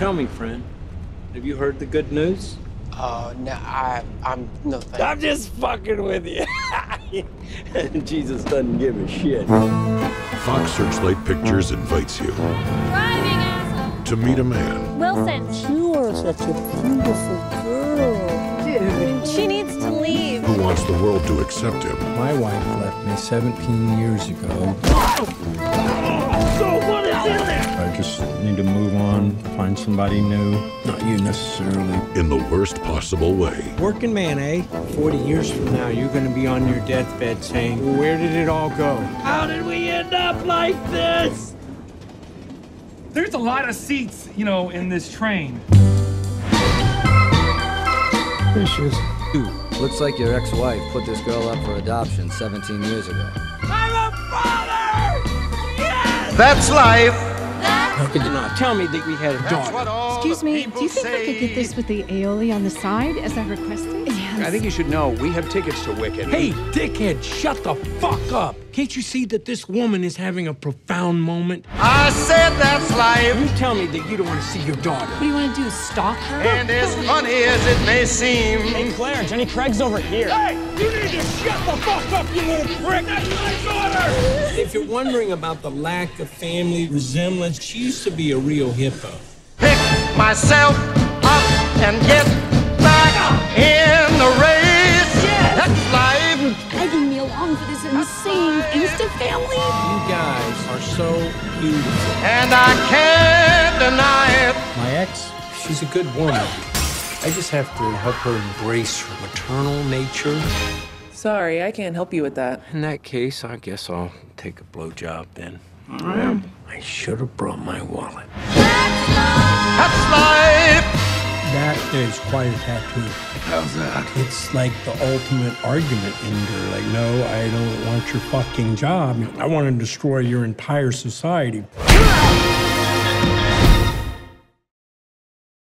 Tell me, friend, have you heard the good news? No, I'm no thanks. I'm just fucking with you. Jesus doesn't give a shit. Fox Searchlight Pictures invites you to meet a man. Wilson. You are such a beautiful girl. Dude, she needs to leave. Who wants the world to accept him. My wife left me 17 years ago. So what is in there? I just need to move on, find somebody new. Not you necessarily. In the worst possible way. Working man, eh? 40 years from now, you're going to be on your deathbed saying, well, where did it all go? How did we end up like this? There's a lot of seats, you know, in this train. There she is. Looks like your ex-wife put this girl up for adoption 17 years ago. I'm a father! Yes! That's life! How could you not tell me that we had a daughter? Excuse me, do you think I could get this with the aioli on the side as I requested? Yes. I think you should know we have tickets to Wicked. Hey, dickhead, shut the fuck up! Can't you see that this woman is having a profound moment? I said that's life! You tell me that you don't want to see your daughter. What do you want to do, stalk her? And as funny as it may seem... Hey, Claire, Jenny Craig's over here. Hey! You need to shut the fuck up, you little prick! That's my daughter! If you're wondering about the lack of family resemblance, she used to be a real hippo. Pick myself up and get back in the race! Yes. That's life! Begging me along for this insane instant family. You guys are so beautiful. And I can't deny it. My ex, she's a good woman. I just have to help her embrace her maternal nature. Sorry, I can't help you with that. In that case, I guess I'll take a blowjob then. All right. I should have brought my wallet. That's life! That is quite a tattoo. How's that? It's like the ultimate argument ender. Like, no, I don't want your fucking job. I want to destroy your entire society.